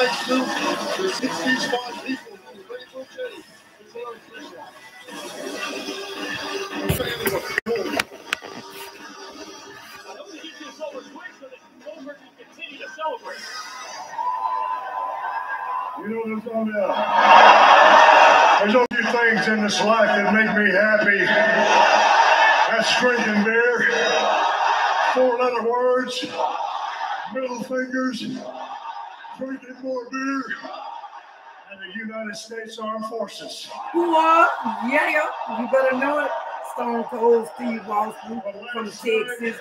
like Snoop, the 16 spot people who ready for change. I hope you get this over quick so that Goldberg can continue to celebrate. You know what I'm talking about. There's only few things in this life that make me happy. That's drinking beer, four-letter words, middle fingers, drinking more beer, and the United States Armed Forces. What? Yeah, you better know it. Stone Cold Steve Austin from Texas.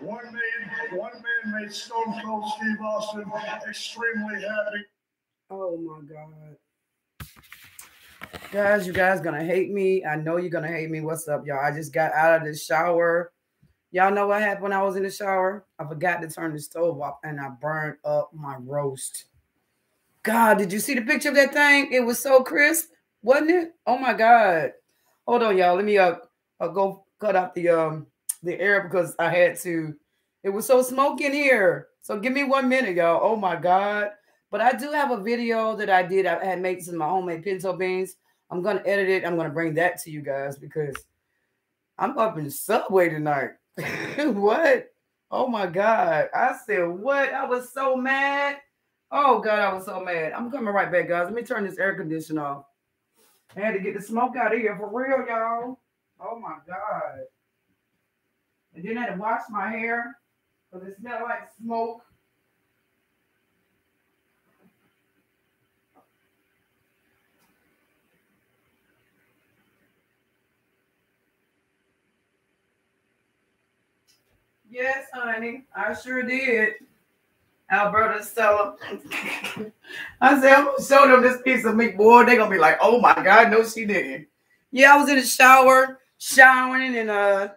One man made Stone Cold Steve Austin extremely happy. Oh my God. Guys, you guys gonna hate me. I know you're gonna hate me. What's up, y'all? I just got out of the shower. Y'all know what happened when I was in the shower? I forgot to turn the stove off and I burned up my roast. God, did you see the picture of that thing? It was so crisp, wasn't it? Oh my God. Hold on, y'all. Let me go cut out the air because I had to. It was so smoky in here. So give me 1 minute, y'all. Oh my God. But I do have a video that I did. I had made some of my homemade pinto beans. I'm going to edit it. I'm going to bring that to you guys because I'm up in the Subway tonight. What? Oh my God. I said, what? I was so mad. Oh God, I was so mad. I'm coming right back, guys. Let me turn this air conditioner off. I had to get the smoke out of here for real, y'all. Oh my God. And then I had to wash my hair because it smelled like smoke. Yes, honey, I sure did. Alberta Stella. I said, I'm going to show them this piece of meat, boy. They're going to be like, oh, my God. No, she didn't. Yeah, I was in the shower, showering, and I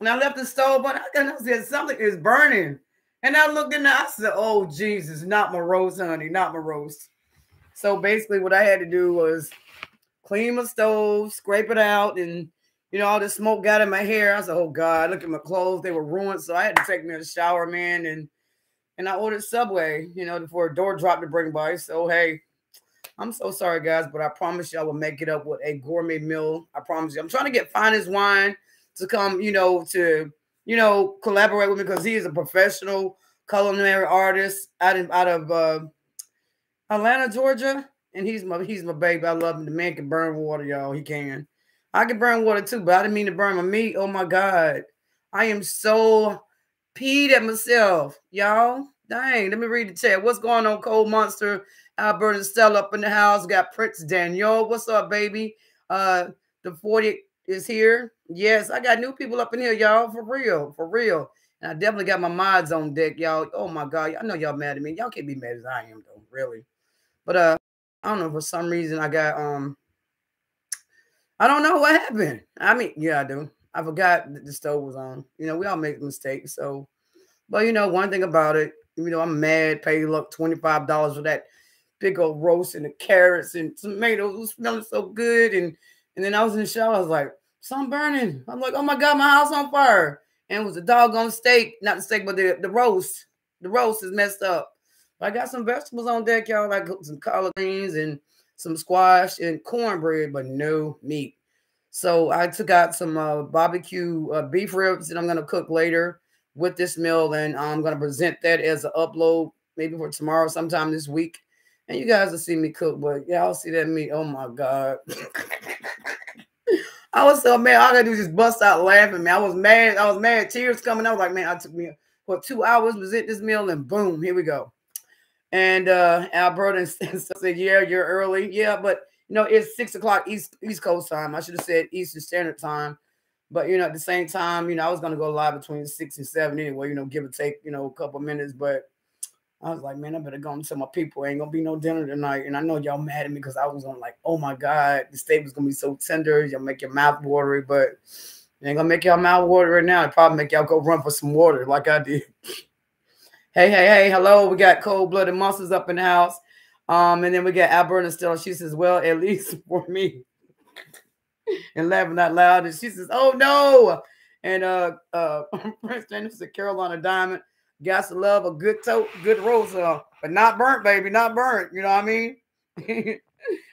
left the stove, but I said, something is burning. And I looked in the, I said, oh, Jesus, not my roast, honey, not my roast. So basically what I had to do was clean my stove, scrape it out, and you know, all the smoke got in my hair. I said, oh, God, look at my clothes. They were ruined. So I had to take me a shower, man. And I ordered Subway, you know, for a door drop to bring by. So, hey, I'm so sorry, guys, but I promise you I will make it up with a gourmet meal. I promise you. I'm trying to get Finest Wine to come, you know, collaborate with me because he is a professional culinary artist out of Atlanta, Georgia. And he's my baby. I love him. The man can burn water, y'all. He can. I can burn water too, but I didn't mean to burn my meat. Oh my God. I am so peed at myself, y'all. Dang, let me read the chat. What's going on, Cold Monster? Alberta Stella up in the house. Got Prince Daniel. What's up, baby? The 40 is here. Yes, I got new people up in here, y'all. For real, for real. And I definitely got my mods on deck, y'all. Oh my God. I know y'all mad at me. Y'all can't be mad as I am, though, really. But I don't know, for some reason I got I don't know what happened. I mean, yeah, I do. I forgot that the stove was on. You know, we all make mistakes. So, but you know, one thing about it, you know, I'm mad. Paid up $25 for that big old roast and the carrots and tomatoes. It was smelling so good. And then I was in the shower. I was like, something burning. I'm like, oh my God, my house on fire. And it was a doggone steak. Not the steak, but the roast. The roast is messed up. But I got some vegetables on deck, y'all. I cooked some collard greens and some squash and cornbread, but no meat. So I took out some barbecue beef ribs that I'm going to cook later with this meal. And I'm going to present that as an upload maybe for tomorrow, sometime this week. And you guys will see me cook, but y'all see that meat. Oh my God. I was so mad. All I got to do is just bust out laughing, man. I was mad. I was mad. Tears coming. I was like, man, I took me for 2 hours to present this meal and boom, here we go. And Alberta said, yeah, you're early. Yeah, but, you know, it's 6 o'clock East Coast time. I should have said Eastern Standard Time. But, you know, at the same time, you know, I was going to go live between 6 and 7 anyway, you know, give or take, you know, a couple minutes. But I was like, man, I better go and tell my people ain't going to be no dinner tonight. And I know y'all mad at me because I was on like, oh, my God, the steak was going to be so tender. Y'all make your mouth watery. But it ain't going to make y'all mouth watery right now. It'll probably make y'all go run for some water like I did. Hey, hello. We got Cold-Blooded Monsters up in the house. And then we got Alberta Stella. She says, well, at least for me. And laughing out loud. And she says, oh, no. And Prince Daniel said, Carolina Diamond. Got to love a good tote, good rosa, but not burnt, baby, not burnt. You know what I mean?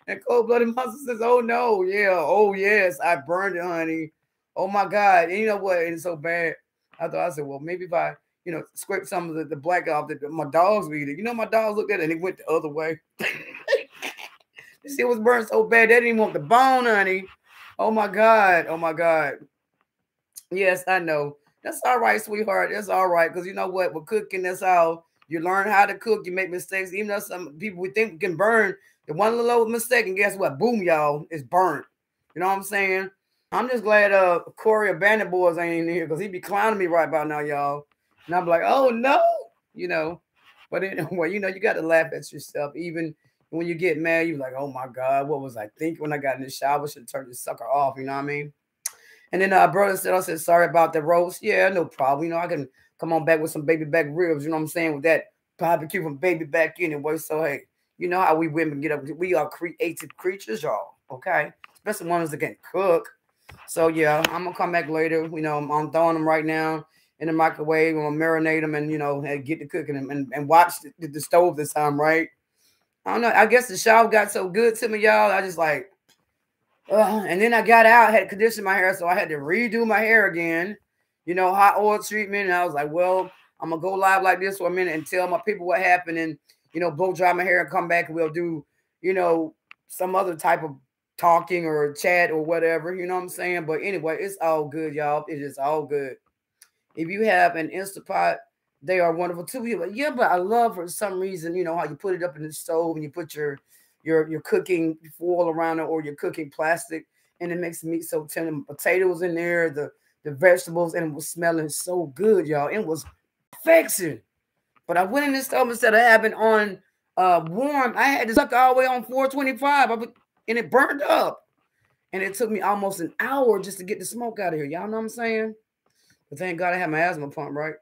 And Cold-Blooded Monster says, oh, no, yeah, oh, yes, I burned it, honey. Oh, my God. And you know what? It's so bad. I thought, I said, well, maybe if I, you know, scrape some of the black off that my dogs would eat it. You know, my dogs looked at it, and it went the other way. This shit was burned so bad, they didn't even want the bone, honey. Oh, my God. Oh, my God. Yes, I know. That's all right, sweetheart. That's all right. Because you know what? With cooking, that's how you learn how to cook. You make mistakes. Even though some people we think can burn, the one little mistake, and guess what? Boom, y'all, it's burnt. You know what I'm saying? I'm just glad Corey Abandoned Boys ain't in here because he be clowning me right about now, y'all. And I'm like, oh no, you know. But anyway, you know, you got to laugh at yourself. Even when you get mad, you're like, oh my God, what was I thinking when I got in the shower? I should have turned this sucker off, you know what I mean? And then Alberta Stella said, sorry about the roast. Yeah, no problem. You know, I can come on back with some baby back ribs, you know what I'm saying? With that barbecue from baby back anyway. So hey. You know how we women get up. We are creative creatures, y'all. Okay, especially ones that can cook. So yeah, I'm gonna come back later. You know, I'm throwing them right now in the microwave. I'm gonna marinate them, and you know, get to cooking them and watch the stove this time, right? I don't know. I guess the shower got so good to me, y'all. I just like, and then I got out, had conditioned my hair, so I had to redo my hair again. You know, hot oil treatment. And I was like, well, I'm gonna go live like this for a minute and tell my people what happened and. You know, blow dry my hair and come back and we'll do, you know, some other type of talking or chat or whatever. You know what I'm saying? But anyway, it's all good, y'all. It is all good. If you have an Instapot, they are wonderful too. Yeah, but I love for some reason, you know, how you put it up in the stove and you put your cooking foil around it or your cooking plastic and it makes the meat so tender. Potatoes in there, the vegetables, and it was smelling so good, y'all. It was perfection. But I went in this stove instead of having on warm. I had to suck all the way on 425, and it burned up. And it took me almost an hour just to get the smoke out of here. Y'all know what I'm saying? But thank God I had my asthma pump, right?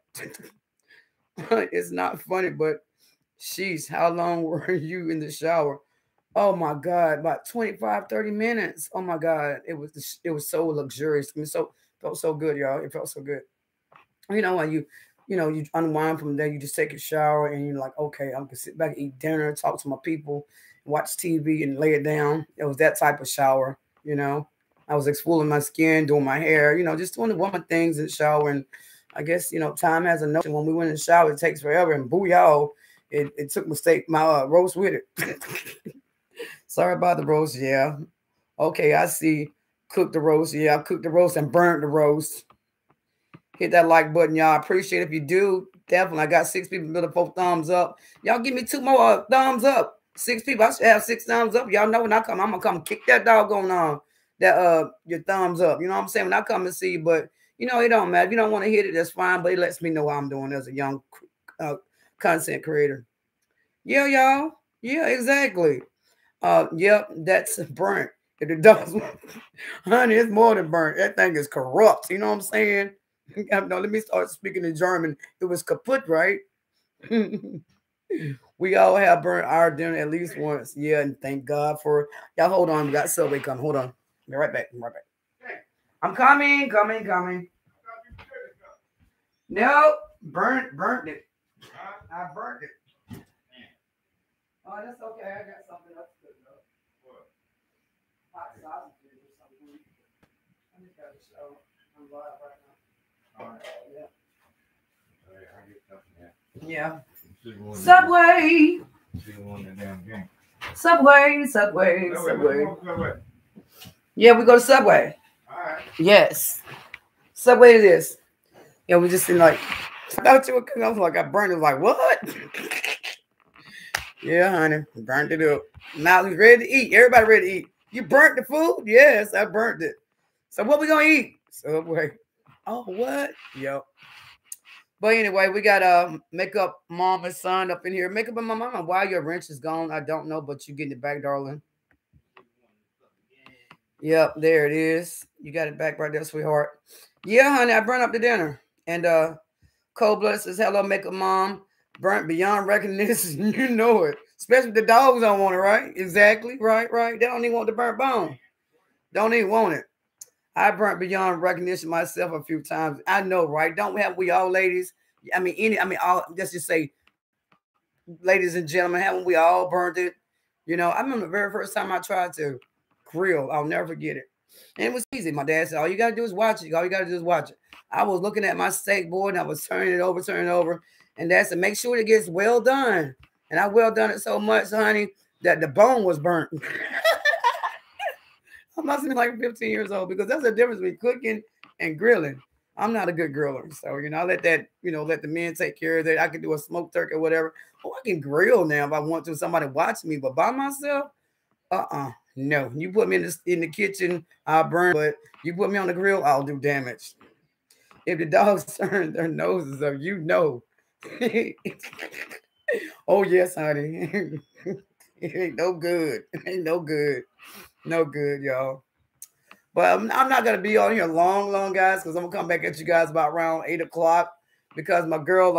It's not funny, but sheesh, how long were you in the shower? Oh, my God, about 25, 30 minutes. Oh, my God, it was so luxurious. I mean, so felt so good, y'all. It felt so good. You know when you unwind from there, you just take a shower and you're like, okay, I'm gonna sit back, eat dinner, talk to my people, watch TV and lay it down. It was that type of shower, you know. I was exfoliating my skin, doing my hair, you know, just doing the woman things in the shower. And I guess, you know, time has a notion. When we went in the shower, it takes forever. And boo y'all, it took my roast with it. Sorry about the roast, yeah. Okay, I see. Cook the roast, yeah. I cooked the roast and burned the roast. Hit that like button, y'all. I appreciate it. If you do, definitely. I got 6 people, build 4 thumbs up. Y'all give me 2 more thumbs up. 6 people. I should have 6 thumbs up. Y'all know when I come, I'm going to come kick that doggone on that, your thumbs up. You know what I'm saying? When I come and see you, but, you know, it don't matter. If you don't want to hit it, that's fine, but it lets me know how I'm doing as a young content creator. Yeah, y'all. Yeah, exactly. Yep, that's burnt. If it does, honey, it's more than burnt. That thing is corrupt. You know what I'm saying? No, let me start speaking in German. It was kaputt, right? We all have burned our dinner at least once. Yeah, and thank God for it. Y'all hold on. We got Subway coming. Hold on. Be right back. I'm right back. I'm coming, coming. No, burnt it. I burnt it. Oh, that's okay. I got something else to cook up. What? Hot sausage or something. I just got to show. I'm live right now. All right. Yeah. Subway. Subway. Yeah, we go to Subway. All right. Yes. Subway it is. Yeah, we just in like, I thought you were cooking. I was like, I burned it. Like, what? Yeah, honey. Burned it up. Now we're ready to eat. Everybody ready to eat. You burnt the food? Yes, I burnt it. So what we going to eat? Subway. Oh, what? Yep. But anyway, we got makeup mom and son up in here. Makeup and my mama. Why your wrench is gone, I don't know, but you getting it back, darling. Yep, there it is. You got it back right there, sweetheart. Yeah, honey, I burned up the dinner. And Cold-Blooded says, hello, makeup mom. Burnt beyond recognition. You know it. Especially the dogs don't want it, right? Exactly. Right. They don't even want the burnt bone. Don't even want it. I burnt beyond recognition myself a few times. I know, right? Don't we all ladies? I mean, let's just say, ladies and gentlemen, haven't we all burned it? You know, I remember the very first time I tried to grill. I'll never forget it. And it was easy. My dad said, all you got to do is watch it. All you got to do is watch it. I was looking at my steak board and I was turning it over. And that's to make sure it gets well done. And I well done it so much, honey, that the bone was burnt. I must have been like 15 years old, because that's the difference between cooking and grilling. I'm not a good griller. So, you know, I let that, you know, let the men take care of that. I can do a smoked turkey or whatever. Oh, I can grill now if I want to. Somebody watch me. But by myself, no. You put me in the kitchen, I'll burn. But you put me on the grill, I'll do damage. If the dogs turn their noses up, you know. Oh, yes, honey. It ain't no good. It ain't no good. No good, y'all. But I'm not going to be on here long, guys, because I'm going to come back at you guys about around 8 o'clock because my girl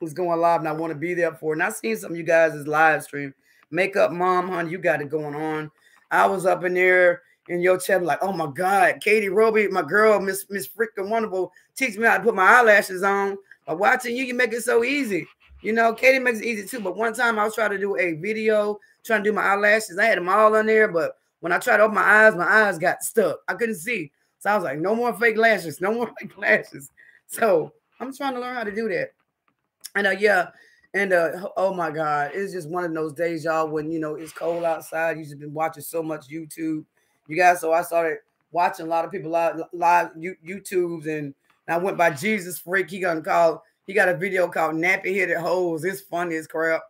was going live and I want to be there for it. And I seen some of you guys' live stream. Makeup Mom, honey, you got it going on. I was up in there in your chat like, oh, my God, Katie Roby, my girl, Miss Freaking Wonderful, teach me how to put my eyelashes on. By watching you, you make it so easy. You know, Katie makes it easy, too. But one time I was trying to do a video, trying to do my eyelashes. I had them all on there, but when I tried to open my eyes got stuck. I couldn't see. So I was like, no more fake lashes. No more fake lashes. So I'm trying to learn how to do that. And yeah. And oh my God, it's just one of those days, y'all, when, you know, it's cold outside. You've just been watching so much YouTube. You guys, so I started watching a lot of people live YouTubes, and I went by Jesus Freak. He got a video called Nappy Headed Holes. It's funny as crap.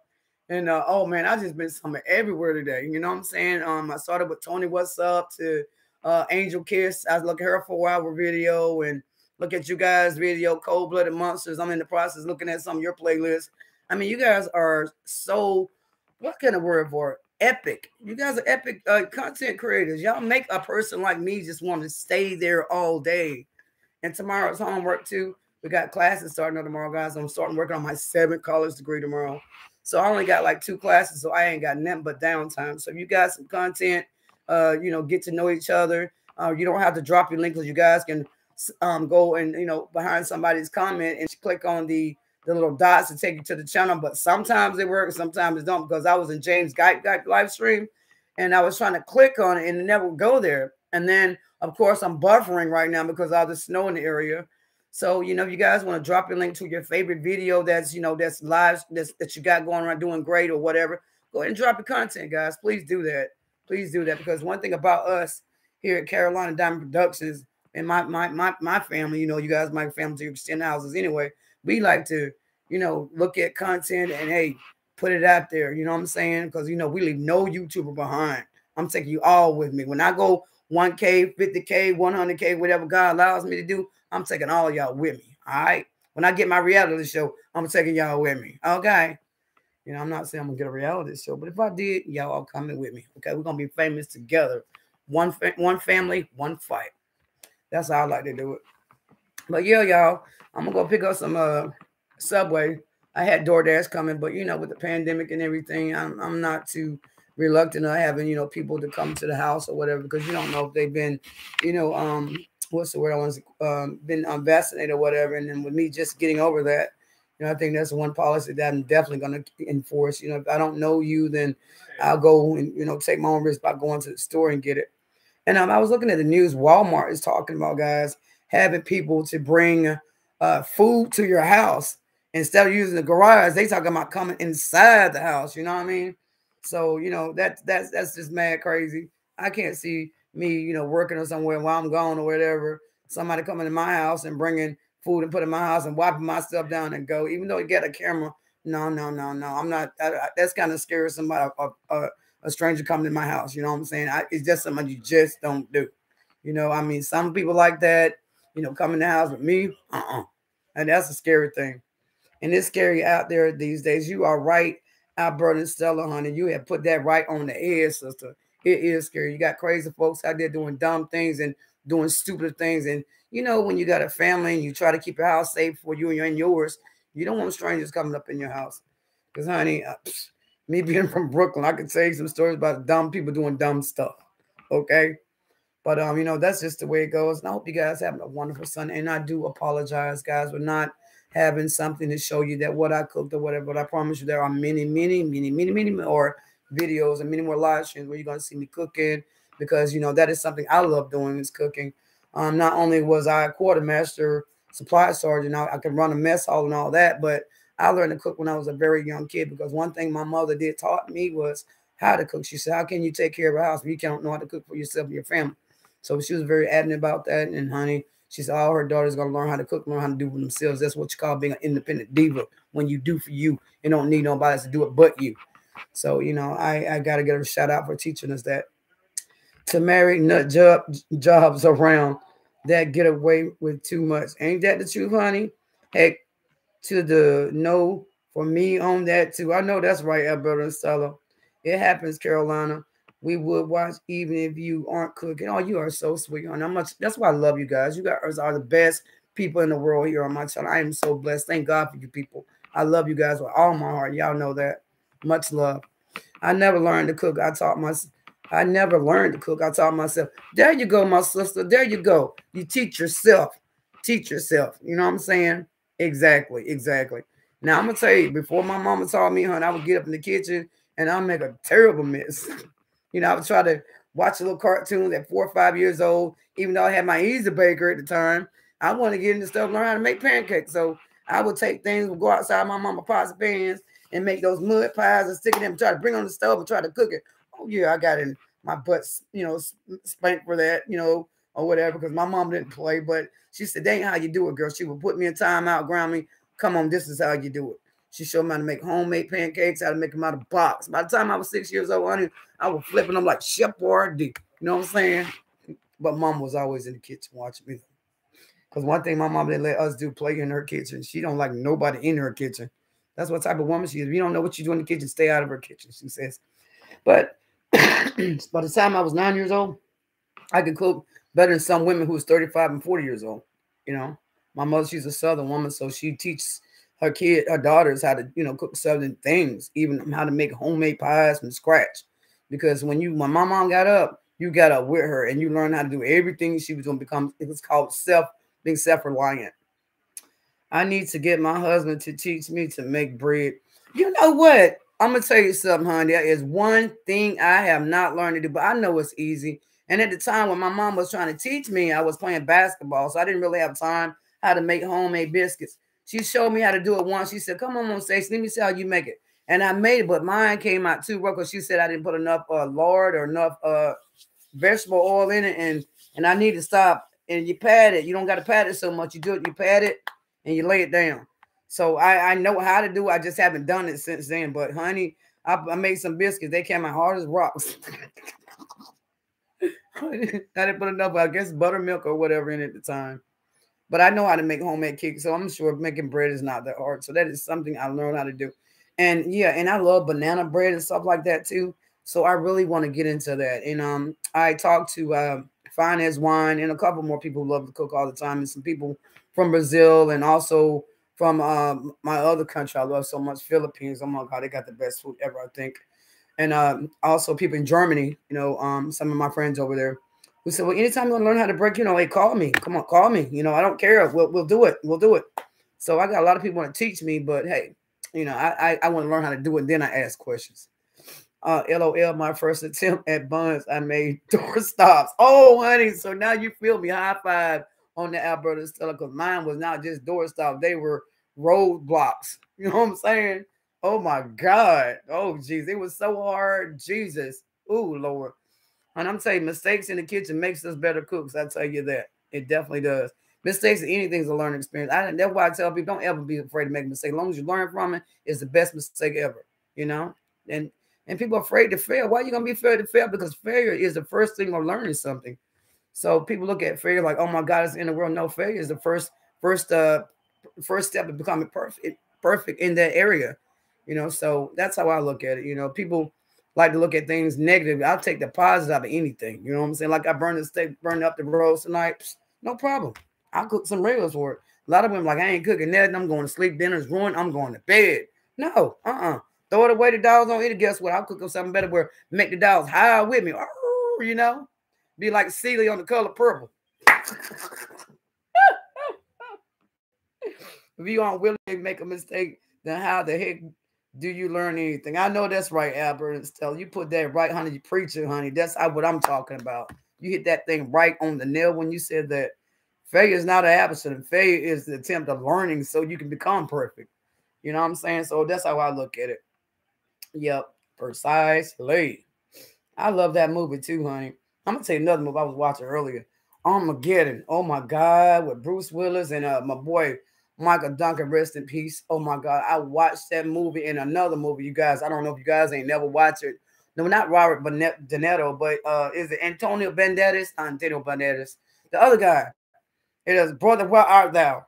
And oh man, I've just been somewhere everywhere today. You know what I'm saying? I started with Tony What's Up to Angel Kiss. I look at her 4-hour video and look at you guys' video, Cold-Blooded Monsters. I'm in the process looking at some of your playlists. I mean, you guys are so, what kind of word for it? Epic. You guys are epic content creators. Y'all make a person like me just want to stay there all day. And tomorrow's homework too. We got classes starting on tomorrow, guys. I'm starting working on my 7th college degree tomorrow. So I only got like 2 classes, so I ain't got nothing but downtime. So if you got some content, you know, get to know each other. You don't have to drop your link because you guys can go and, you know, behind somebody's comment and click on the little dots to take you to the channel. But sometimes they work, sometimes they don't, because I was in James Guy's live stream and I was trying to click on it and it never would go there. And then, of course, I'm buffering right now because of the snow in the area. So, you know, if you guys want to drop your link to your favorite video that's, you know, that's live, that you got going around doing great or whatever, go ahead and drop your content, guys. Please do that. Please do that, because one thing about us here at Carolina Diamond Productions and my family, you know, you guys, my family to extend houses anyway, we like to, you know, look at content and, hey, put it out there. You know what I'm saying? Because, you know, we leave no YouTuber behind. I'm taking you all with me. When I go 1K, 50K, 100K, whatever God allows me to do, I'm taking all y'all with me, all right? When I get my reality show, I'm taking y'all with me, okay? You know, I'm not saying I'm going to get a reality show, but if I did, y'all all coming with me, okay? We're going to be famous together. One family, one fight. That's how I like to do it. But, yeah, y'all, I'm going to go pick up some Subway. I had DoorDash coming, but, you know, with the pandemic and everything, I'm not too reluctant of having, you know, people to come to the house or whatever, because you don't know if they've been, you know, what's the word I want to say, been unvaccinated or whatever. And then with me just getting over that, you know, I think that's one policy that I'm definitely going to enforce. You know, if I don't know you, then I'll go and, you know, take my own risk by going to the store and get it. And I was looking at the news. Walmart is talking about, guys, having people to bring food to your house instead of using the garage. They talking about coming inside the house. You know what I mean? So, you know, that's just mad crazy. I can't see me, you know, working or somewhere while I'm gone or whatever, somebody coming to my house and bringing food and putting my house and wiping my stuff down and go, even though you got a camera. No. I'm not, that's kind of scary. Somebody, a stranger coming to my house. You know what I'm saying? It's just something you just don't do. You know, I mean, some people like that, you know, coming to the house with me. And that's a scary thing. And it's scary out there these days. You are right, Alberta Stella, honey. You have put that right on the head, sister. It is scary. You got crazy folks out there doing dumb things and doing stupid things. And, you know, when you got a family and you try to keep your house safe for you and yours, you don't want strangers coming up in your house. Because, honey, me being from Brooklyn, I could tell you some stories about dumb people doing dumb stuff. Okay? But, you know, that's just the way it goes. And I hope you guys have a wonderful Sunday. And I do apologize, guys. We're not having something to show you that what I cooked or whatever. But I promise you there are many more videos and many more live streams where you're going to see me cooking, because, you know, that is something I love doing is cooking. Not only was I a quartermaster, supply sergeant, I could run a mess hall and all that, but I learned to cook when I was a very young kid, because one thing my mother did taught me was how to cook. She said, how can you take care of a house if you don't know how to cook for yourself and your family? So she was very adamant about that. And honey, she said all her daughters going to learn how to cook, learn how to do for themselves. That's what you call being an independent diva, when you do for you and don't need nobody else to do it but you. So, you know, I got to give her a shout out for teaching us that. To marry nut jobs around that get away with too much. Ain't that the truth, honey? Heck to the no for me on that too. I know that's right, Alberta Stella. It happens, Carolina. We would watch even if you aren't cooking. Oh, you are so sweet, honey. That's why I love you guys. You guys are the best people in the world here on my channel. I am so blessed. Thank God for you people. I love you guys with all my heart. Y'all know that. Much love. I never learned to cook. I never learned to cook. I taught myself. There you go, my sister. There you go. You teach yourself. Teach yourself. You know what I'm saying? Exactly. Exactly. Now, I'm going to tell you, before my mama taught me, honey, I would get up in the kitchen and I'd make a terrible mess. You know, I would try to watch a little cartoon at 4 or 5 years old. Even though I had my Easy Baker at the time, I wanted to get into stuff and learn how to make pancakes. So I would take things, would go outside my mama's pots and pans and make those mud pies and stick it in and try to bring on the stove and try to cook it. Oh, yeah, I got in my butt, you know, spanked for that, you know, or whatever, because my mom didn't play. But she said, that ain't how you do it, girl. She would put me in timeout, ground me. Come on, this is how you do it. She showed me how to make homemade pancakes, how to make them out of box. By the time I was 6 years old, honey, I was flipping them like Chef Boyardee. You know what I'm saying? But mom was always in the kitchen watching me. Because one thing my mom didn't let us do, play in her kitchen. She don't like nobody in her kitchen. That's what type of woman she is. If you don't know what you do in the kitchen, stay out of her kitchen, she says. But by the time I was 9 years old, I could cook better than some women who was 35 and 40 years old. You know, my mother, she's a Southern woman, so she teaches her daughters how to, you know, cook Southern things, even how to make homemade pies from scratch. Because when my mom got up, you got up with her and you learned how to do everything she was going to become. It was called being self-reliant. I need to get my husband to teach me to make bread. You know what? I'm going to tell you something, honey. There is one thing I have not learned to do, but I know it's easy. And at the time when my mom was trying to teach me, I was playing basketball, so I didn't really have time how to make homemade biscuits. She showed me how to do it once. She said, come on stage, let me see how you make it. And I made it, but mine came out too rough because she said I didn't put enough lard or enough vegetable oil in it, and I need to stop. And you pat it. You don't got to pat it so much. You do it, you pat it, and you lay it down. So I know how to do it. I just haven't done it since then. But honey, I made some biscuits. They came out hard as rocks. I didn't put enough, I guess, buttermilk or whatever in at the time. But I know how to make homemade cakes, so I'm sure making bread is not that hard. So that is something I learned how to do. And yeah, and I love banana bread and stuff like that too. So I really want to get into that. And I talked to Finest Wine and a couple more people who love to cook all the time, and some people from Brazil and also from my other country I love so much, Philippines. Oh my God, they got the best food ever, I think. And also people in Germany, you know, some of my friends over there who said, well, anytime you want to learn how to break, you know, hey, call me. Come on, call me. You know, I don't care. We'll do it. We'll do it. So I got a lot of people want to teach me, but hey, you know, I want to learn how to do it. Then I ask questions. LOL, my first attempt at buns, I made doorstops. Oh, honey, so now you feel me. High five on the Alberta Stella, because mine was not just doorstop. They were roadblocks. You know what I'm saying? Oh, my God. Oh, geez. It was so hard. Jesus. Oh, Lord. And I'm telling you, mistakes in the kitchen makes us better cooks. I tell you that. It definitely does. Mistakes in anything's a learning experience. That's why I tell people, don't ever be afraid to make a mistake. As long as you learn from it, it's the best mistake ever, you know? And people are afraid to fail. Why are you going to be afraid to fail? Because failure is the first thing of learning something. So people look at failure like, oh my God, it's in the world. No, failure is the first step of becoming perfect in that area. You know, so that's how I look at it. You know, people like to look at things negative. I'll take the positive out of anything. You know what I'm saying? Like I burned the steak, burned up the rolls tonight. Psh, no problem. I'll cook some regulars for it. A lot of women like, I ain't cooking nothing. I'm going to sleep. Dinner's ruined. I'm going to bed. No, throw it away. The dogs don't eat it. Guess what? I'll cook them something better where make the dogs high with me. Oh, you know? Be like Celie on The Color Purple. If you aren't willing to make a mistake, then how the heck do you learn anything? I know that's right, Alberta Stella. You put that right, honey. You preach it, honey. That's what I'm talking about. You hit that thing right on the nail when you said that failure is not an absence. Failure is the attempt of learning so you can become perfect. You know what I'm saying? So that's how I look at it. Yep, precisely. I love that movie too, honey. I'm going to tell you another movie I was watching earlier. Armageddon. Oh, my God. With Bruce Willis and my boy, Michael Duncan, rest in peace. Oh, my God. I watched that movie and another movie, you guys. I don't know if you guys ain't never watched it. No, not Robert Benedetto, but is it Antonio Banderas? Antonio Banderas. The other guy. It is Brother, Where Art Thou?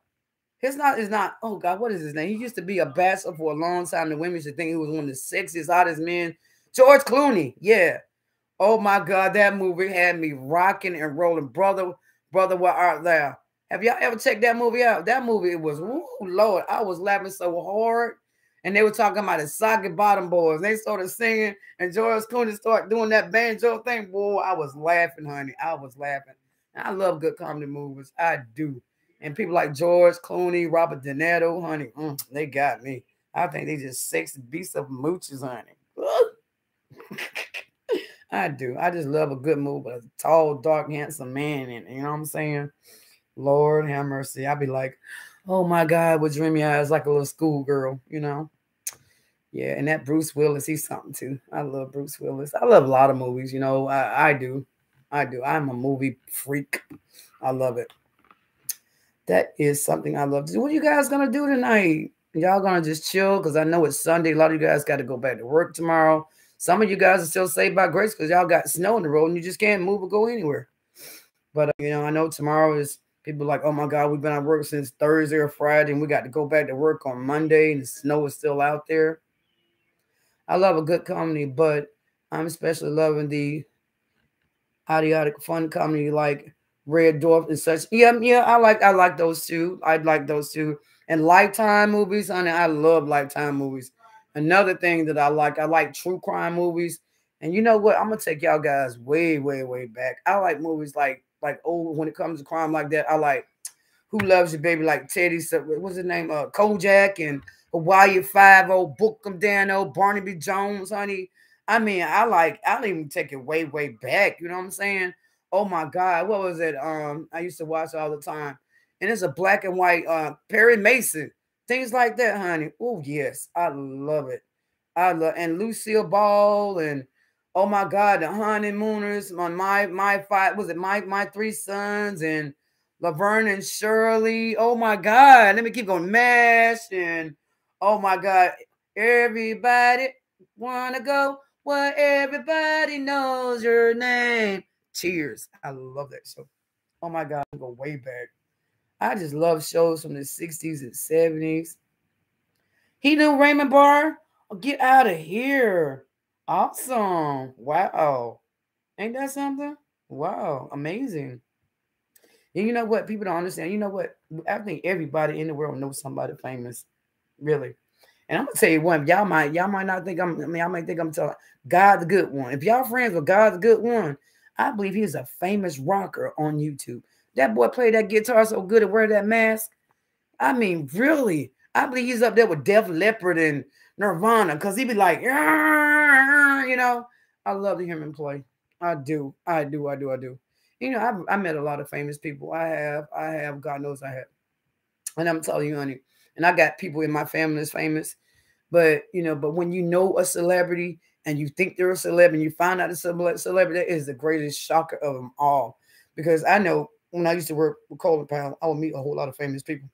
His not is not, oh, God, what is his name? He used to be a bachelor for a long time. The women should think he was one of the sexiest, hottest men. George Clooney. Yeah. Oh, my God, that movie had me rocking and rolling. Brother, Where Art Thou? Have y'all ever checked that movie out? That movie, it was, oh, Lord, I was laughing so hard. And they were talking about the socket bottom boys. They started singing, and George Clooney started doing that banjo thing. Boy, I was laughing, honey. I was laughing. And I love good comedy movies. I do. And people like George Clooney, Robert De Niro, honey, they got me. I think they just sexy beasts of mooches, honey. I do. I just love a good movie with a tall, dark, handsome man in it. You know what I'm saying? Lord have mercy. I'd be like, oh, my God, with dreamy eyes, like a little schoolgirl, you know? Yeah, and that Bruce Willis, he's something, too. I love Bruce Willis. I love a lot of movies, you know. I do. I'm a movie freak. I love it. That is something I love to do. What are you guys going to do tonight? Y'all going to just chill? Because I know it's Sunday. A lot of you guys got to go back to work tomorrow. Some of you guys are still saved by grace because y'all got snow on the road and you just can't move or go anywhere. But, you know, I know tomorrow is people like, oh, my God, we've been at work since Thursday or Friday, and we got to go back to work on Monday, and the snow is still out there. I love a good comedy, but I'm especially loving the idiotic fun comedy like Red Dwarf and such. Yeah, I like those two. I like those two. And Lifetime movies, honey, I love Lifetime movies. Another thing that I like true crime movies. And you know what? I'm going to take y'all guys way, way, way back. I like movies like old, when it comes to crime like that. I like Who Loves Your Baby, like Teddy, what's his name? Kojak and Hawaii Five-0, Bookham Dano, Barnaby Jones, honey. I mean, I'll even take it way, way back. You know what I'm saying? Oh, my God. What was it? I used to watch all the time. And it's a black and white Perry Mason. Things like that, honey. Oh, yes. I love it. And Lucille Ball and, oh, my God, the Honeymooners, my Three Sons and Laverne and Shirley. Oh, my God. Let me keep going. MASH and, oh, my God, everybody want to go where everybody knows your name. Cheers. I love that show. Oh, my God. I go way back. I just love shows from the 60s and 70s. He knew Raymond Barr? Oh, get out of here. Awesome. Wow. Ain't that something? Wow. Amazing. And you know what? People don't understand. You know what? I think everybody in the world knows somebody famous. Really. And I'm going to tell you one. Y'all might not think I might think I'm telling God the Good One. If y'all friends with God the Good One, I believe he's a famous rocker on YouTube. That boy played that guitar so good and wear that mask. I mean, really. I believe he's up there with Def Leppard and Nirvana because he'd be like, you know. I love to hear him play. I do. You know, I met a lot of famous people. I have. God knows I have. And I'm telling you, honey. And I got people in my family that's famous. But, you know, but when you know a celebrity and you think they're a celebrity and you find out a celebrity, that is the greatest shocker of them all. Because I know, when I used to work with Colin Powell, I would meet a whole lot of famous people.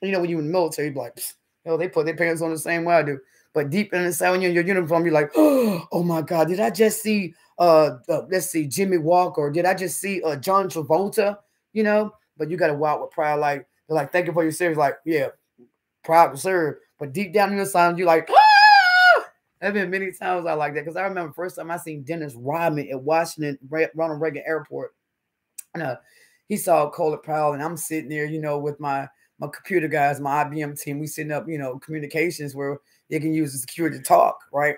You know, when you're in the military, you'd be like, you know, they put their pants on the same way I do. But deep inside, when you're in your uniform, you're like, oh, my God, did I just see, let's see, Jimmy Walker, or did I just see John Travolta, you know? But you got to walk with pride, like, they're like, thank you for your service. Like, yeah, proud to serve. But deep down inside, you're like, ah! There have been many times I like that, because I remember the first time I seen Dennis Rodman at Washington, Ronald Reagan Airport. He saw Colin Powell, and I'm sitting there, you know, with my computer guys, my IBM team. We setting up, you know, communications where they can use the security to talk, right?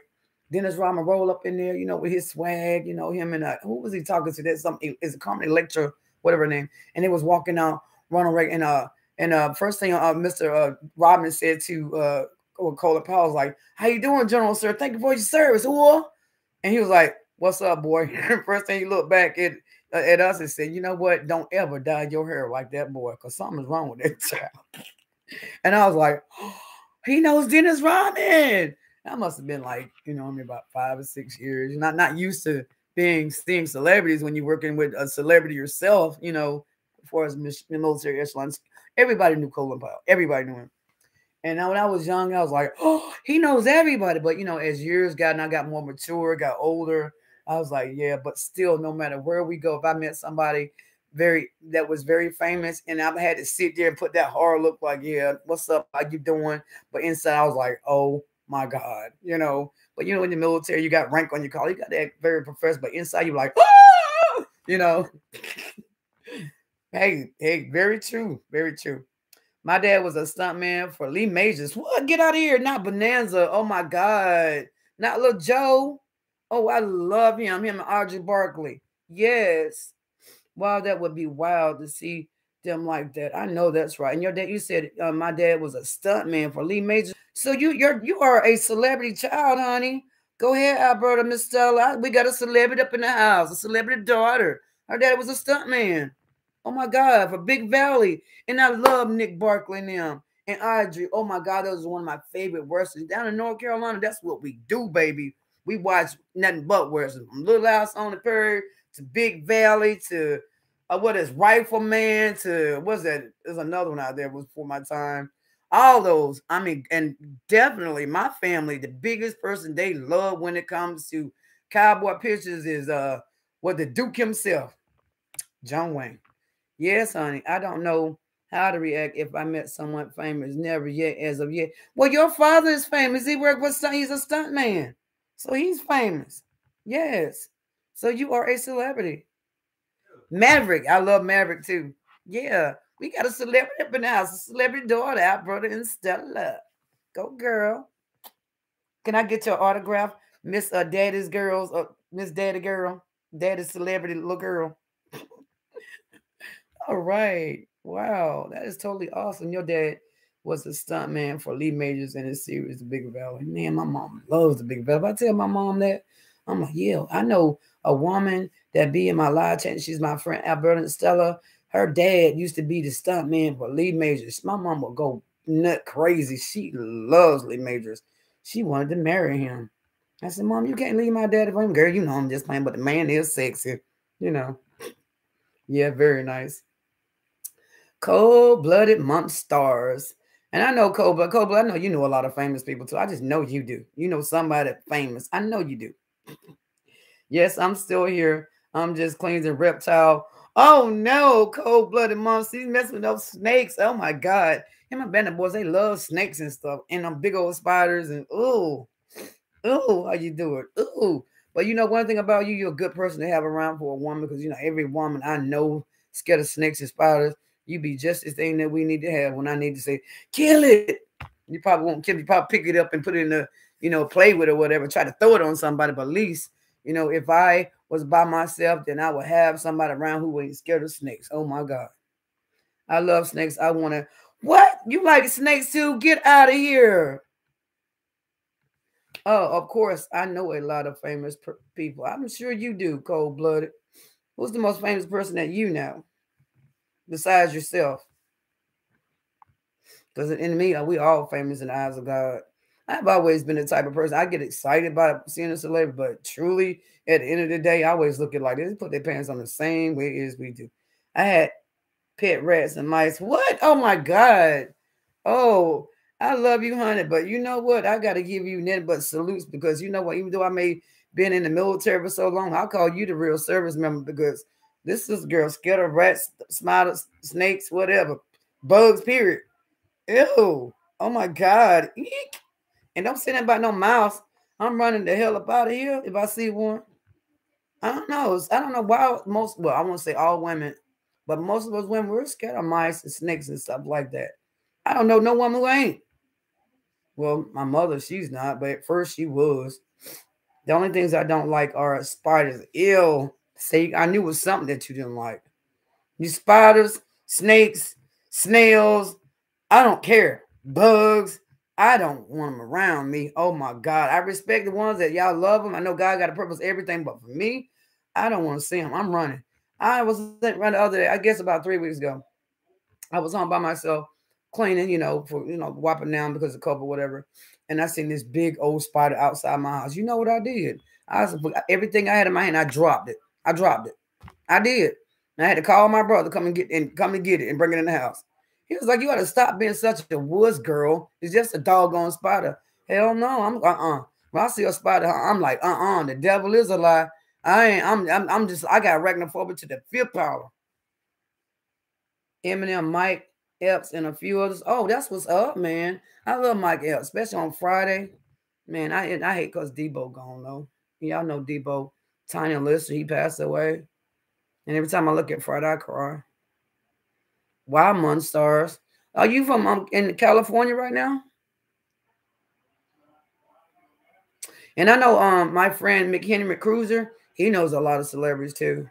Dennis Rodman roll up in there, you know, with his swag, you know, him and who was he talking to? There's some, it's a comedy lecturer, whatever her name. And they was walking out, Ronald Reagan, and And first thing Mr. Rodman said to Colin Powell was like, "How you doing, General, sir? Thank you for your service." And he was like, "What's up, boy?" First thing he looked back at us and said, "You know what? Don't ever dye your hair like that, boy, because something's wrong with that child." And I was like, "Oh, he knows Dennis Rodman." I must have been like, you know, I mean, about 5 or 6 years. You're not used to seeing celebrities when you're working with a celebrity yourself, you know, as far as military echelons. Everybody knew Colin Powell. Everybody knew him. And now when I was young, I was like, "Oh, he knows everybody." But, you know, as years got and I got more mature, got older, I was like, yeah, but still, no matter where we go, if I met somebody that was very famous and I had to sit there and put that hard look like, yeah, what's up? How you doing? But inside, I was like, oh, my God, you know. But, you know, in the military, you got rank on your collar. You got to act very professional. But inside, you're like, ah! You know. Hey, very true. Very true. My dad was a stuntman for Lee Majors. What? Get out of here. Not Bonanza. Oh, my God. Not Little Joe. Oh, I love him. Him and Audrey Barkley. Yes. Wow, that would be wild to see them like that. I know that's right. And your dad, you said my dad was a stuntman for Lee Majors. So you are a celebrity child, honey. Go ahead, Alberta, Miss Stella. We got a celebrity up in the house, a celebrity daughter. Her dad was a stuntman. Oh, my God, for Big Valley. And I love Nick Barkley and them. And Audrey, oh, my God, that was one of my favorite westerns. Down in North Carolina, that's what we do, baby. We watch nothing but westerns. From Little House on the Prairie to Big Valley to, Rifleman to, what's that? There's another one out there before my time. All those, I mean, and definitely my family, the biggest person they love when it comes to cowboy pictures is, the Duke himself, John Wayne. Yes, honey. I don't know how to react if I met someone famous. Never yet, as of yet. Well, your father is famous. He worked with he's a stuntman, so he's famous. Yes. So you are a celebrity. Maverick. I love Maverick too. Yeah, we got a celebrity up in the house. A celebrity daughter, our brother and Stella. Go, girl. Can I get your autograph, Miss Daddy's Girls? Miss Daddy Girl, Daddy Celebrity Little Girl. All right. Wow. That is totally awesome. Your dad was a stuntman for Lee Majors in his series, The Big Valley. Man, my mom loves The Big Valley. If I tell my mom that, I'm like, yeah, I know a woman that be in my live chat. She's my friend, Alberta Stella. Her dad used to be the stuntman for Lee Majors. My mom would go nut crazy. She loves Lee Majors. She wanted to marry him. I said, Mom, you can't leave my dad alone. Girl, you know I'm just playing, but the man is sexy, you know. Yeah, very nice. Cold-Blooded Monsters. And I know Cold Blood. I know you know a lot of famous people too. I just know you do. You know somebody famous. I know you do. Yes, I'm still here. I'm just cleansing reptile. Oh no, Cold-Blooded Monsters. He's messing with those snakes. Oh my God. Him and Bandit Boys, they love snakes and stuff. And them big old spiders and how you do it? But you know one thing about you, you're a good person to have around for a woman because you know every woman I know scared of snakes and spiders. You be just the thing that we need to have. When I need to say, kill it. You probably won't kill it. You probably pick it up and put it in the, you know, play with it or whatever. Try to throw it on somebody. But at least, you know, if I was by myself, then I would have somebody around who ain't scared of snakes. Oh, my God. I love snakes. I want to. What? You like snakes too? Get out of here. Oh, of course, I know a lot of famous people. I'm sure you do, Cold-Blooded. Who's the most famous person that you know? Besides yourself, because in me, we all famous in the eyes of God. I've always been the type of person I get excited about seeing a celebrity, but truly, at the end of the day, I always look at like this. Put their pants on the same way as we do. I had pet rats and mice. What? Oh my God! Oh, I love you, honey, but you know what? I got to give you nothing but salutes because you know what? Even though I may been in the military for so long, I call you the real service member because. This is girl scared of rats, spiders, snakes, whatever, bugs. Period. Ew! Oh my God! Eek. And don't say nothing about no mouse. I'm running the hell up out of here if I see one. I don't know. I don't know why most. Well, I won't say all women, but most of us women we're scared of mice and snakes and stuff like that. I don't know no woman who ain't. Well, my mother, she's not, but at first she was. The only things I don't like are spiders. Ew. See, I knew it was something that you didn't like. You spiders, snakes, snails. I don't care. Bugs. I don't want them around me. Oh, my God. I respect the ones that y'all love them. I know God got a purpose, everything. But for me, I don't want to see them. I'm running. I was running the other day, I guess about 3 weeks ago. I was home by myself cleaning, wiping down because of COVID, whatever. And I seen this big old spider outside my house. You know what I did? Everything I had in my hand, I dropped it. I dropped it. I did. And I had to call my brother, come and get it and bring it in the house. He was like, you ought to stop being such a woods girl. It's just a doggone spider. Hell no. I'm When I see a spider, I'm like, the devil is a lie. I got arachnophobia to the fifth power. Eminem, Mike Epps, and a few others. Oh, that's what's up, man. I love Mike Epps, especially on Friday. Man, I hate because Debo gone, though. Y'all know Debo, Tiny and Lister, he passed away. And every time I look at Friday, I cry. Why Monstars? Are you from in California right now? And I know my friend McHenry McCruiser, he knows a lot of celebrities too,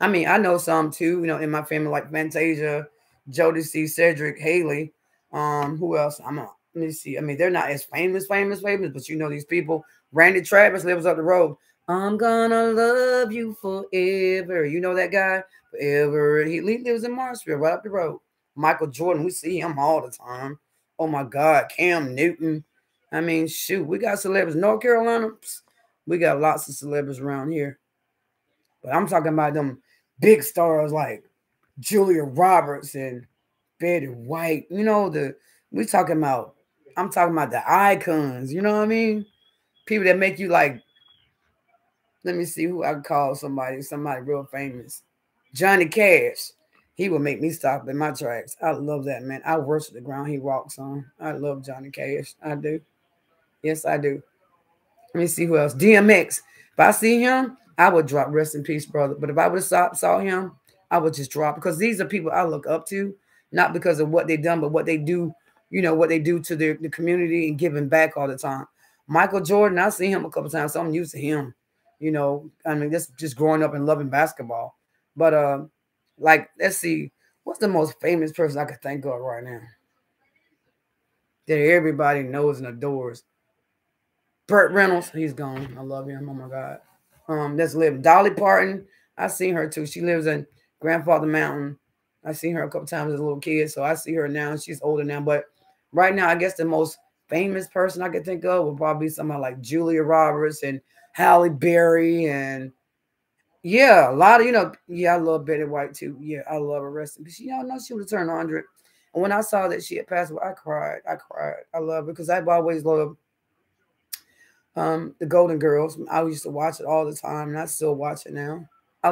I mean, I know some too, in my family, like Fantasia, Jodeci, Cedric, Haley. Who else? Let me see. I mean, they're not as famous, but these people. Randy Travis lives up the road. I'm gonna love you forever. You know that guy? Forever. He lives in Marshall, right up the road. Michael Jordan, we see him all the time. Oh my God, Cam Newton. I mean, shoot, we got celebrities. North Carolina, we got lots of celebrities around here. But I'm talking about them big stars like Julia Roberts and Betty White. I'm talking about the icons. You know what I mean? People that make you like, let me see who I can call somebody real famous. Johnny Cash. He will make me stop in my tracks. I love that, man. I worship the ground he walks on. I love Johnny Cash. I do. Yes, I do. Let me see who else. DMX. If I see him, I would drop. Rest in peace, brother. But if I would have saw him, I would just drop. Because these are people I look up to. Not because of what they've done, but what they do. What they do to the community and giving back all the time. Michael Jordan, I've seen him a couple times. So I'm used to him. That's just growing up and loving basketball. But, let's see, what's the most famous person I could think of right now that everybody knows and adores? Burt Reynolds, he's gone. I love him. Oh my God. Let's live. Dolly Parton, I seen her too. She lives in Grandfather Mountain. I seen her a couple times as a little kid, so I see her now. She's older now, but right now, I guess the most famous person I could think of would probably be somebody like Julia Roberts and Halle Berry and. Yeah, a lot of, I love Betty White too. Yeah, I love her. Rest in peace. Y'all know she would have turned 100. And when I saw that she had passed away, I cried. I cried. I love her because I've always loved the Golden Girls. I used to watch it all the time, and I still watch it now. I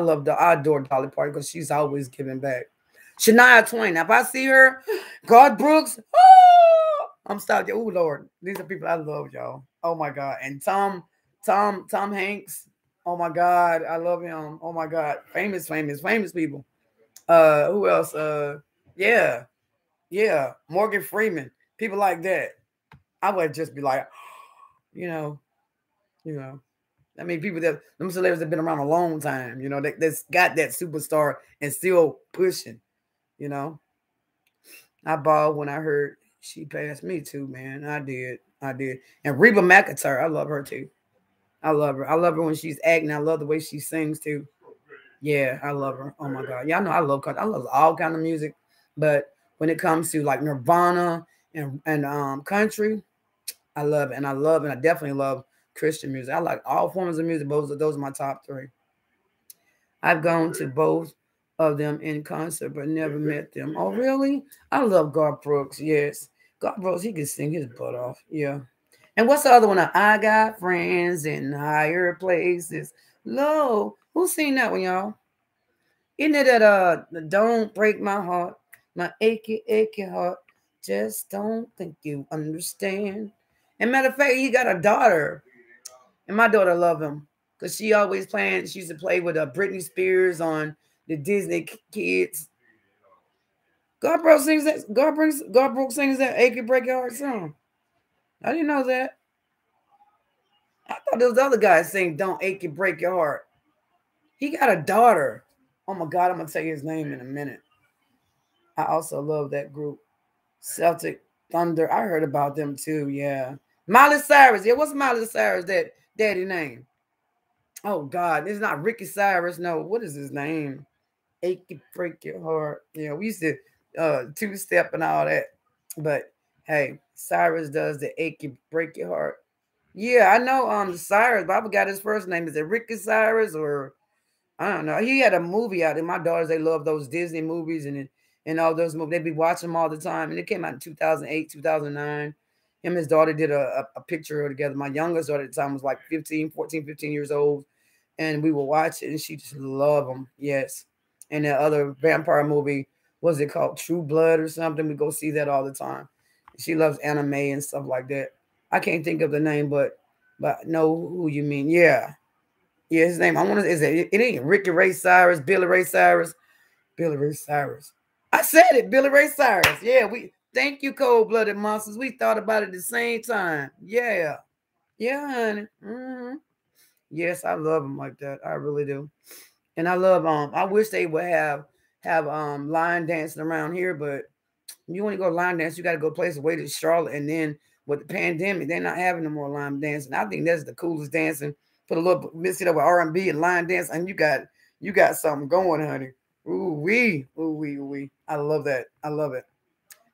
adore Dolly Parton because she's always giving back. Shania Twain. Now, if I see her, Garth Brooks, oh, I'm stopped. Oh, Lord. These are people I love, y'all. Oh, my God. And Tom Hanks. Oh, my God. I love him. Oh, my God. Famous people. Who else? Yeah. Morgan Freeman. People like that. I would just be like, I mean, them celebrities have been around a long time, that's got that superstar and still pushing, I bawled when I heard she passed me too, man. I did. And Reba McEntire. I love her too. I love her. I love her when she's acting. I love the way she sings too. Yeah, I love her. Oh my God. Y'all know I love all kind of music, but when it comes to like Nirvana and country, I love it. And I definitely love Christian music. I like all forms of music. Those are my top three. I've gone to both of them in concert, but never met them. Oh really? I love Garth Brooks. Yes, Garth Brooks. He can sing his butt off. Yeah. And what's the other one? I got friends in higher places. Low. Who's seen that one, y'all? Isn't it that don't break my heart, my achy heart? Just don't think you understand. And matter of fact, he got a daughter. And my daughter love him. Because she always playing. She used to play with Britney Spears on the Disney Kids. God Brooks sings that achy break your heart song. I didn't know that. I thought those other guys sing Don't Ache It, Break Your Heart. He got a daughter. Oh, my God. I'm going to tell you his name in a minute. I also love that group. Celtic Thunder. I heard about them too. Yeah. Miley Cyrus. Yeah, what's Miley Cyrus that daddy name? Oh God, it's not Ricky Cyrus. No, what is his name? Ache It, Break Your Heart. Yeah, we used to two-step and all that. But hey, Cyrus does the Ache It, Break Your Heart. Yeah, I know Cyrus, but I forgot his first name. Is it Ricky Cyrus or I don't know? He had a movie out, and my daughters, they love those Disney movies and all those movies. They be watching them all the time. And it came out in 2008, 2009. Him and his daughter did a picture together. My youngest daughter at the time was like 14, 15 years old. And we would watch it, and she just loved them. Yes. And that other vampire movie, was it called True Blood or something? We go see that all the time. She loves anime and stuff like that. I can't think of the name, but I know who you mean. Yeah. Yeah, his name, I want to say, it ain't Ricky Ray Cyrus, Billy Ray Cyrus. Billy Ray Cyrus. I said it, Billy Ray Cyrus. Yeah, we thank you, Cold-Blooded Monsters. We thought about it at the same time. Yeah. Yeah, honey. Mm-hmm. Yes, I love them like that. I really do. And I love, I wish they would have line dancing around here, but you want to go line dance, you got to go place away to Charlotte. And then with the pandemic, they're not having no more line dancing. I think that's the coolest dancing. Put a little mix it up with R&B and line dance, and you got something going, honey. Ooh wee. I love that. I love it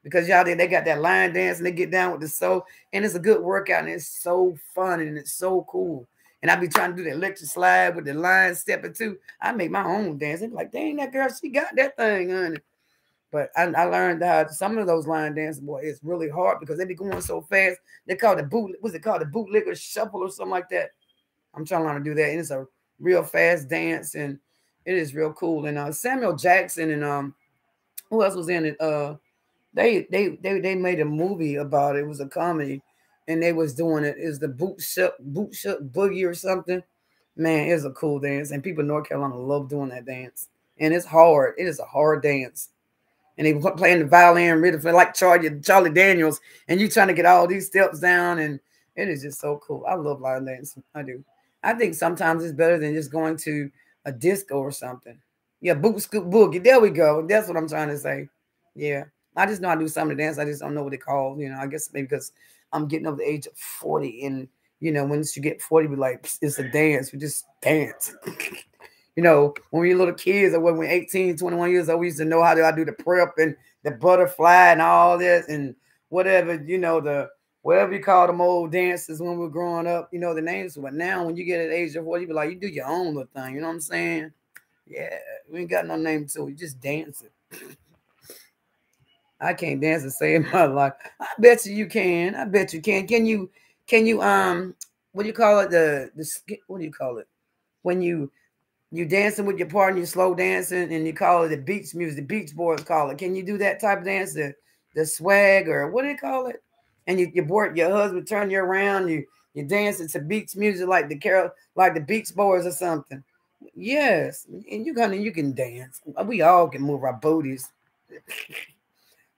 because y'all they got that line dance and they get down with the soul, and it's a good workout and it's so fun and it's so cool. And I be trying to do that electric slide with the line stepping too. I make my own dance. I'm like, dang, that girl, she got that thing, honey. But I learned how some of those line dances, boy, it's really hard because they be going so fast. They call the boot, what's it called? The bootlegger shuffle or something like that. I'm trying to learn to do that. And it's a real fast dance, and it is real cool. And Samuel Jackson and who else was in it? They made a movie about it. It was a comedy, and they was doing it. Is the boot shuck boogie or something? Man, it's a cool dance, and people in North Carolina love doing that dance. And it's hard. It is a hard dance. And they were playing the violin rhythm like Charlie Daniels, and you trying to get all these steps down, and it is just so cool. I love line dancing. I do. I think sometimes it's better than just going to a disco or something. Yeah, boot scoop boogie. There we go. That's what I'm trying to say. Yeah. I just know I do some of the dance. I just don't know what it called. You know, I guess maybe because I'm getting over the age of 40. And, you know, once you get 40, we're like, it's a dance. We just dance. You know, when we were little kids or when we were 18, 21 years old, we used to know how do I do the prep and the butterfly and all this and whatever, you know, whatever you call them old dances when we were growing up, you know, the names. But now when you get at the age of 40, you be like, you do your own little thing. You know what I'm saying? Yeah, we ain't got no name to it. You just dance it. I can't dance to save my life. I bet you can. I bet you can. Can you what do you call it? What do you call it? When you dancing with your partner, you slow dancing, and you call it the beach music, the Beach Boys call it. Can you do that type of dance? The swag or what do they call it? And your husband turn you around, you dancing to beach music like the Beach Boys or something. Yes, and you can dance. We all can move our booties.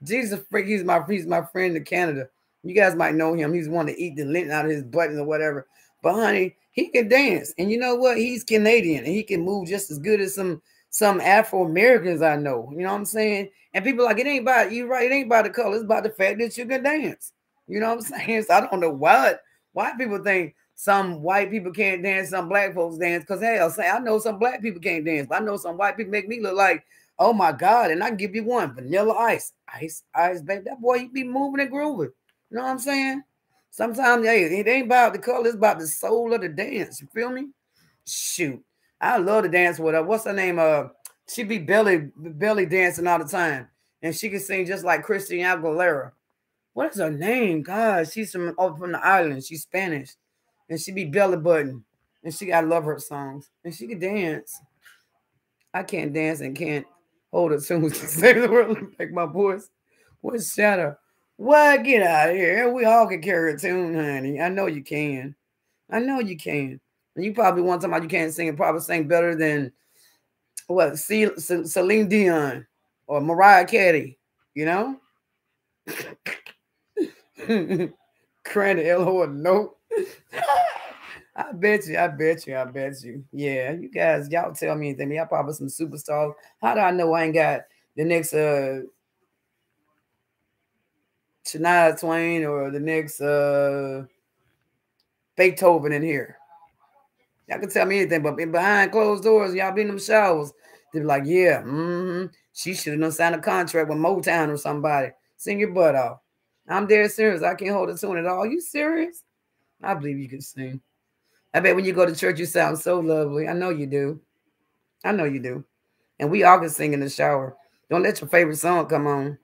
Jesus Freak, he's my friend in Canada. You guys might know him. He's one to eat the lint out of his buttons or whatever. But honey, he can dance, and you know what? He's Canadian, and he can move just as good as some Afro-Americans I know. You know what I'm saying? And people are like, it ain't about you, right? It ain't about the color. It's about the fact that you can dance. You know what I'm saying? So I don't know why people think some white people can't dance, some black folks dance. Because, hey, I'll say, I know some black people can't dance, but I know some white people make me look like, oh, my God, and I can give you one, Vanilla Ice. Ice, baby. That boy, he be moving and grooving. You know what I'm saying? Sometimes, hey, it ain't about the color. It's about the soul of the dance. You feel me? Shoot. I love to dance with her. What's her name? She be belly dancing all the time, and she can sing just like Christina Aguilera. What is her name? God, she's from the island. She's Spanish. And she be belly button. And I love her songs. And she can dance. I can't dance and can't hold a tune to save the world. Like my voice. What's shatter? What? Get out of here. We all can carry a tune, honey. I know you can. I know you can. And you probably one time you can't sing and probably sing better than what Celine Dion or Mariah Carey, you know? Cranny L.O. Nope. I bet you. Yeah, you guys, y'all tell me anything. Y'all probably some superstars. How do I know I ain't got the next Shania Twain or the next Beethoven in here. Y'all can tell me anything, but behind closed doors, y'all be in them showers. They be like, yeah, she should have done signed a contract with Motown or somebody. Sing your butt off. I'm dead serious. I can't hold a tune at all. Are you serious? I believe you can sing. I bet when you go to church, you sound so lovely. I know you do. I know you do. And we all can sing in the shower. Don't let your favorite song come on.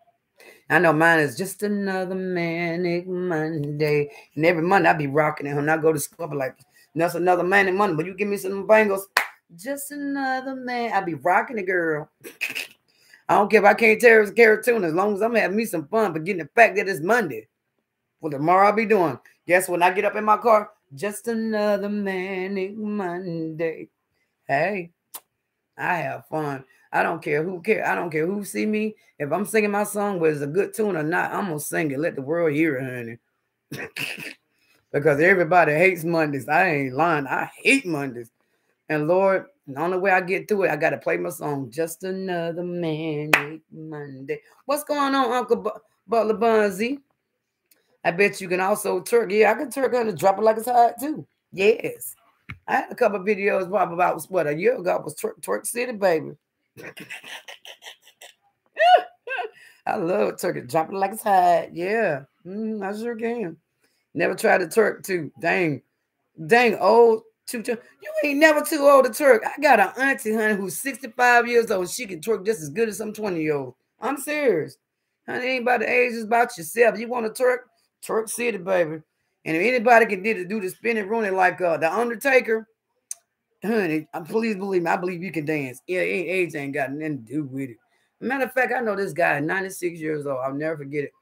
I know mine is Just Another Manic Monday. And every Monday, I be rocking it. When I go to school, I be like, that's another manic Monday. But you give me some bangles. Just another man. I be rocking it, girl. I don't care if I can't tear his carrot tuna as long as I'm having me some fun. But getting the fact that it's Monday. Well, tomorrow I'll be doing. Guess when I get up in my car? Just another manic Monday. Hey, I have fun. I don't care who care. I don't care who see me. If I'm singing my song, whether it's a good tune or not, I'm gonna sing it. Let the world hear it, honey. Because everybody hates Mondays. I ain't lying. I hate Mondays. And Lord, the only way I get through it, I gotta play my song. Just another manic Monday. What's going on, Uncle Butler Bunzi? I bet you can also twerk. Yeah, I can twerk on and drop it like it's hot too. Yes. I had a couple of videos probably about, what, a year ago. It was Twerk City, baby. I love twerking. Drop it like it's hot. Yeah. I sure can. Never tried to twerk too. Dang old. You ain't never too old to twerk. I got an auntie, honey, who's 65 years old. She can twerk just as good as some 20-year-old. I'm serious. Honey, ain't about the age, it's about yourself. You want to twerk? Twerk City, baby. And if anybody can do the spinning running like the Undertaker, honey, please believe me, I believe you can dance. Yeah, age ain't got nothing to do with it. Matter of fact, I know this guy, 96 years old. I'll never forget it.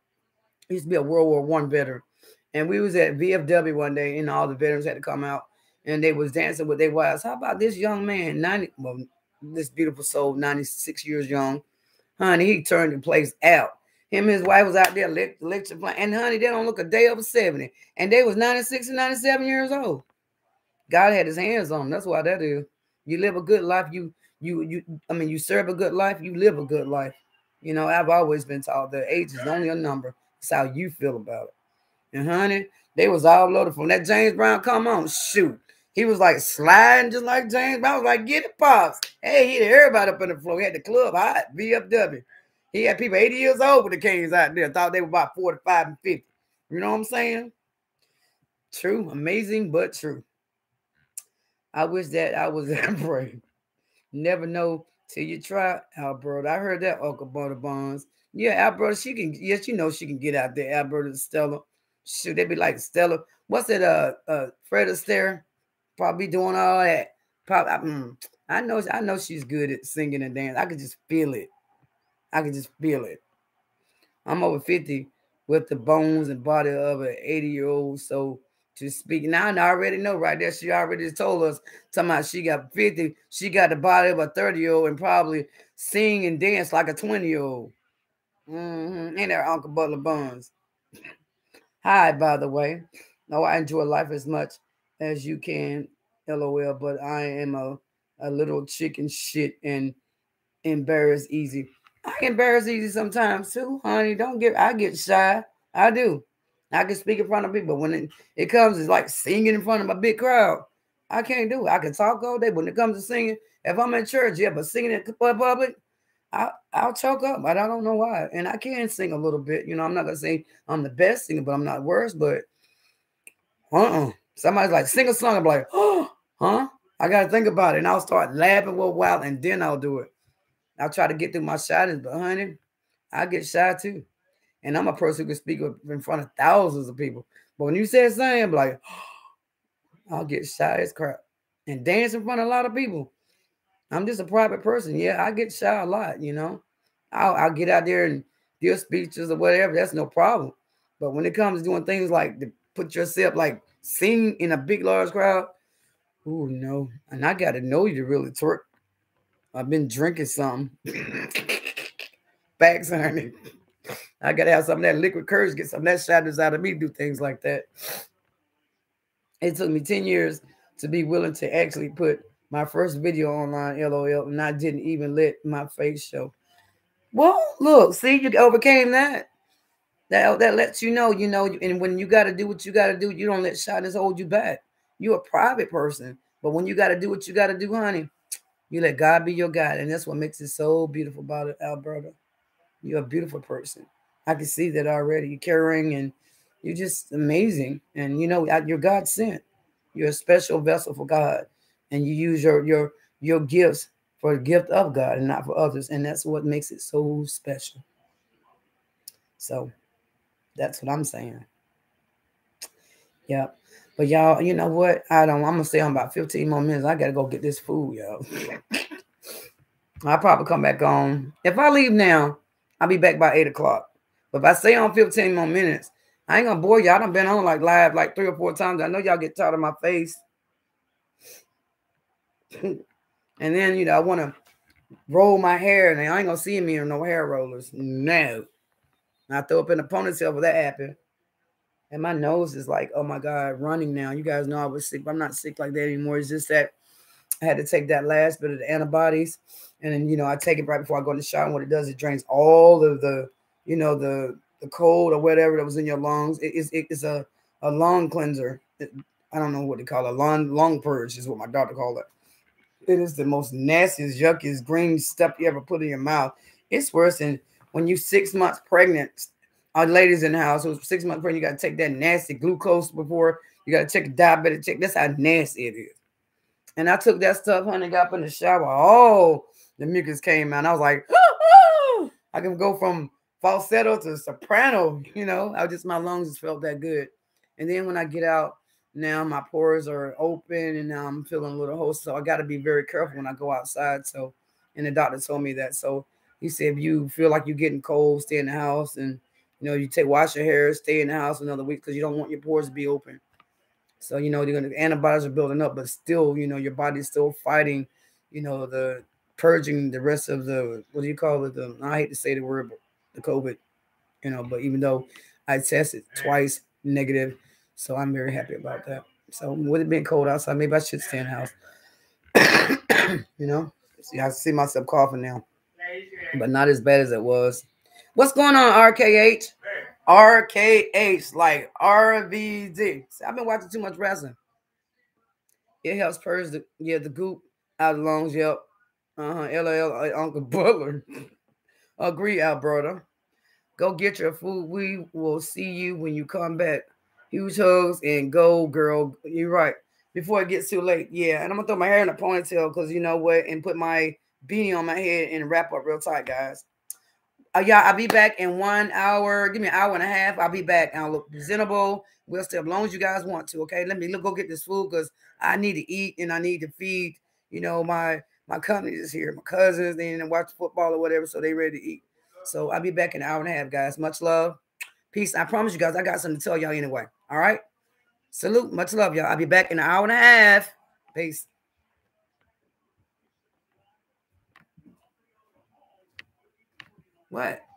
He used to be a World War I veteran. And we was at VFW one day, and all the veterans had to come out, and they was dancing with their wives. How about this young man, this beautiful soul, 96 years young. Honey, he turned the place out. Him and his wife was out there lecture playing. And honey, they don't look a day over 70. And they was 96 and 97 years old. God had his hands on them. That's why that is. You live a good life. You serve a good life. You live a good life. You know, I've always been taught that age is only a number. It's how you feel about it. And honey, they was all loaded from that James Brown. Come on, shoot. He was like sliding just like James Brown. I was like, get it, Pops. Hey, he had everybody up on the floor. He had the club hot, VFW. He had people 80 years old with the canes out there. Thought they were about 45 and 50. You know what I'm saying? True. Amazing, but true. I wish that I was that brave. Never know till you try, Alberta. I heard that, Uncle Butter Bonds. Yeah, Alberta, she can. Yes, you know she can get out there, Alberta Stella. Shoot, they be like Stella. What's it, Fred Astaire? Probably doing all that. Probably, I know she's good at singing and dancing. I could just feel it. I can just feel it. I'm over 50 with the bones and body of an 80-year-old, so to speak. Now, I already know right there. She already told us somehow she got 50. She got the body of a 30-year-old and probably sing and dance like a 20-year-old. And her Uncle Butler Buns. Hi, by the way. No, I enjoy life as much as you can, LOL, but I am a little chicken shit and embarrassed easy. I embarrass easy sometimes too, honey. I get shy. I do. I can speak in front of people. When it comes, it's like singing in front of a big crowd. I can't do it. I can talk all day. When it comes to singing, if I'm in church, yeah, but singing in public, I'll choke up. But I don't know why. And I can sing a little bit. You know, I'm not going to say I'm the best singer, but I'm not worst. But somebody's like, sing a song. I'm like, oh, huh? I got to think about it. And I'll start laughing for a while, and then I'll do it. I try to get through my shyness, but honey, I get shy too. And I'm a person who can speak in front of thousands of people. But when you say something, I'm like, oh, I'll get shy as crap. And dance in front of a lot of people. I'm just a private person. Yeah, I get shy a lot, you know. I'll get out there and give speeches or whatever. That's no problem. But when it comes to doing things like to put yourself, like sing in a big, large crowd, ooh, no. And I got to know you to really twerk. I've been drinking something. Facts, honey. I got to have some of that liquid courage, get some of that shadows out of me, do things like that. It took me 10 years to be willing to actually put my first video online, LOL, and I didn't even let my face show. Well, look, see, you overcame that. That lets you know, and when you got to do what you got to do, you don't let shyness hold you back. You're a private person, but when you got to do what you got to do, honey, you let God be your guide. And that's what makes it so beautiful about it, Alberta. You're a beautiful person. I can see that already. You're caring and you're just amazing. And, you know, you're God sent. You're a special vessel for God. And you use your gifts for the gift of God and not for others. And that's what makes it so special. So that's what I'm saying. Yeah. But y'all, you know what? I'm going to stay on about 15 more minutes. I got to go get this food, y'all. I'll probably come back on. If I leave now, I'll be back by 8 o'clock. But if I stay on 15 more minutes, I ain't going to bore y'all. I done been on like live like 3 or 4 times. I know y'all get tired of my face. And then, you know, I want to roll my hair. And I ain't going to see me or no hair rollers. No. I throw up in a ponytail, but that happened. And my nose is like, oh my God, running now. You guys know I was sick, but I'm not sick like that anymore. It's just that I had to take that last bit of the antibiotics. And then, you know, I take it right before I go in the shower. And what it does, it drains all of the, you know, the cold or whatever that was in your lungs. It's a lung cleanser. I don't know what they call it. Lung purge is what my doctor called it. It is the most nastiest, yuckiest, green stuff you ever put in your mouth. It's worse than when you're 6 months pregnant. Our ladies in the house who's 6 months pregnant, you got to take that nasty glucose before. You got to check a diabetic check. That's how nasty it is. And I took that stuff, honey, got up in the shower. Oh, the mucus came out. And I was like, woo-hoo! I can go from falsetto to soprano. You know, my lungs just felt that good. And then when I get out, now my pores are open and now I'm feeling a little hoarse. So I got to be very careful when I go outside. So, and the doctor told me that. So he said, if you feel like you're getting cold, stay in the house and, you know, you wash your hair, stay in the house another week because you don't want your pores to be open. So, you know, antibodies are building up, but still, you know, your body's still fighting, you know, the purging the rest of the, what do you call it? I hate to say the word, but the COVID, you know, but even though I tested twice negative, so I'm very happy about that. So with it being cold outside, maybe I should stay in the house. You know, see, I see myself coughing now, but not as bad as it was. What's going on, RKH? RKH, like RVD. See, I've been watching too much wrestling. It helps purge the goop out of the lungs. Yep. LL, Uncle Butler. Agree, Alberta. Go get your food. We will see you when you come back. Huge hugs and go, girl. You're right. Before it gets too late. Yeah, and I'm going to throw my hair in a ponytail because you know what? And put my beanie on my head and wrap up real tight, guys. Yeah, I'll be back in 1 hour. Give me an hour and a half. I'll be back. I'll look presentable. We'll stay as long as you guys want to, okay? Let me go get this food because I need to eat and I need to feed, you know, my company is here, my cousins, they didn't watch football or whatever, so they ready to eat. So I'll be back in an hour and a half, guys. Much love. Peace. I promise you guys I got something to tell y'all anyway, all right? Salute. Much love, y'all. I'll be back in an hour and a half. Peace. What?